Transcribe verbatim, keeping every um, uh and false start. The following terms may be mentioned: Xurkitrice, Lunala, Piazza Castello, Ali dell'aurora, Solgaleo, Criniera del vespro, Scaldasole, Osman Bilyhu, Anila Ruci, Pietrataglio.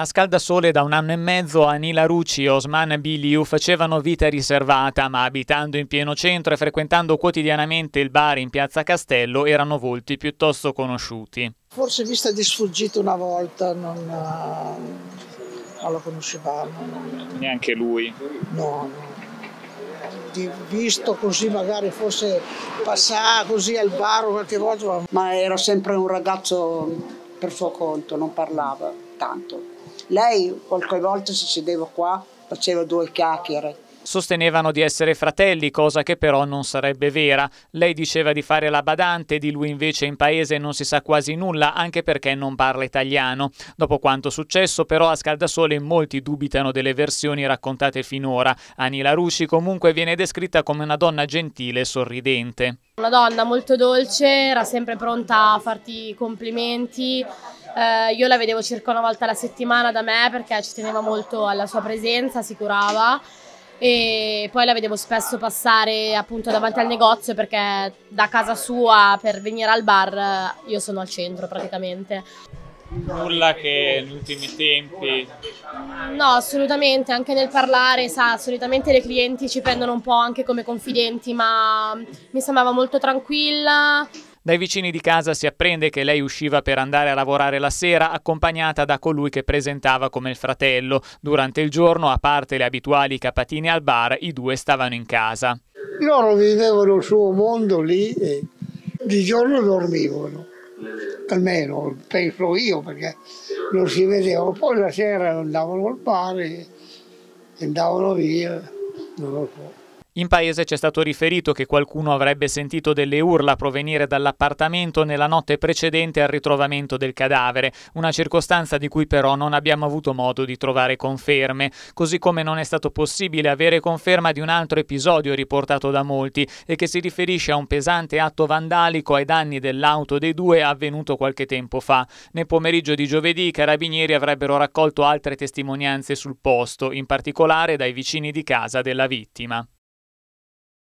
A Scaldasole da un anno e mezzo Anila Ruci e Osman Bilyhu facevano vita riservata, ma abitando in pieno centro e frequentando quotidianamente il bar in Piazza Castello erano volti piuttosto conosciuti. Forse vista di sfuggita una volta, non, non lo conoscevamo. Non... Neanche lui? No, no. Visto così, magari forse passava così al bar qualche volta. Ma era sempre un ragazzo per suo conto, non parlava tanto. Lei qualche volta si sedeva qua, faceva due chiacchiere. Sostenevano di essere fratelli, cosa che però non sarebbe vera. Lei diceva di fare la badante, di lui invece in paese non si sa quasi nulla, anche perché non parla italiano. Dopo quanto successo però a Scaldasole molti dubitano delle versioni raccontate finora. Anila Ruci comunque viene descritta come una donna gentile e sorridente. Una donna molto dolce, era sempre pronta a farti complimenti, eh, io la vedevo circa una volta alla settimana da me perché ci teneva molto alla sua presenza, si curava, e poi la vedevo spesso passare appunto davanti al negozio perché da casa sua per venire al bar io sono al centro praticamente. Nulla che negli ultimi tempi? No, assolutamente, anche nel parlare, sa, solitamente le clienti ci prendono un po' anche come confidenti, ma mi sembrava molto tranquilla. Dai vicini di casa si apprende che lei usciva per andare a lavorare la sera accompagnata da colui che presentava come il fratello. Durante il giorno, a parte le abituali capatine al bar, i due stavano in casa. Loro vivevano il suo mondo lì e di giorno dormivano. Almeno penso io, perché non si vedevano, poi la sera andavano al bar e andavano via, non lo so. In paese c'è stato riferito che qualcuno avrebbe sentito delle urla provenire dall'appartamento nella notte precedente al ritrovamento del cadavere, una circostanza di cui però non abbiamo avuto modo di trovare conferme, così come non è stato possibile avere conferma di un altro episodio riportato da molti e che si riferisce a un pesante atto vandalico ai danni dell'auto dei due avvenuto qualche tempo fa. Nel pomeriggio di giovedì i carabinieri avrebbero raccolto altre testimonianze sul posto, in particolare dai vicini di casa della vittima.